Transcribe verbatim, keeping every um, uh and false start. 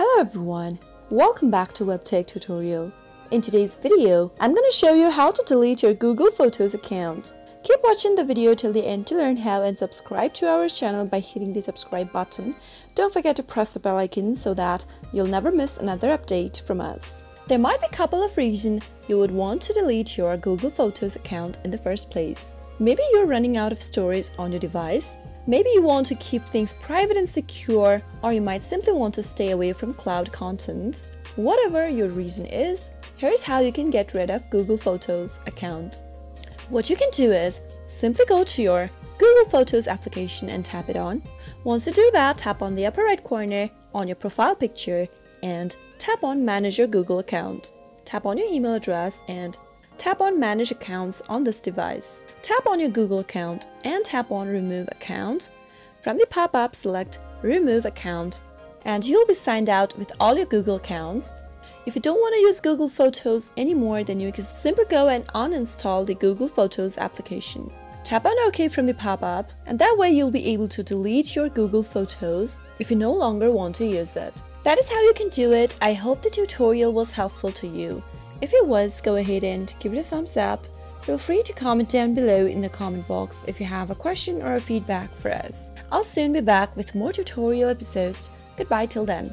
Hello everyone, welcome back to WebTech Tutorial. In today's video, I'm going to show you how to delete your Google Photos account. Keep watching the video till the end to learn how, and subscribe to our channel by hitting the subscribe button. Don't forget to press the bell icon so that you'll never miss another update from us. There might be a couple of reasons you would want to delete your Google Photos account in the first place. Maybe you're running out of storage on your device. Maybe you want to keep things private and secure, or you might simply want to stay away from cloud content. Whatever your reason is, here's how you can get rid of Google Photos account. What you can do is simply go to your Google Photos application and tap it on. Once you do that, tap on the upper right corner on your profile picture and tap on Manage your Google account. Tap on your email address and tap on Manage accounts on this device. Tap on your Google account and tap on Remove Account. From the pop-up, select Remove Account and you'll be signed out with all your Google accounts. If you don't want to use Google Photos anymore, then you can simply go and uninstall the Google Photos application. Tap on OK from the pop-up, and that way you'll be able to delete your Google Photos if you no longer want to use it. That is how you can do it. I hope the tutorial was helpful to you. If it was, go ahead and give it a thumbs up. Feel free to comment down below in the comment box if you have a question or a feedback for us. I'll soon be back with more tutorial episodes. Goodbye till then.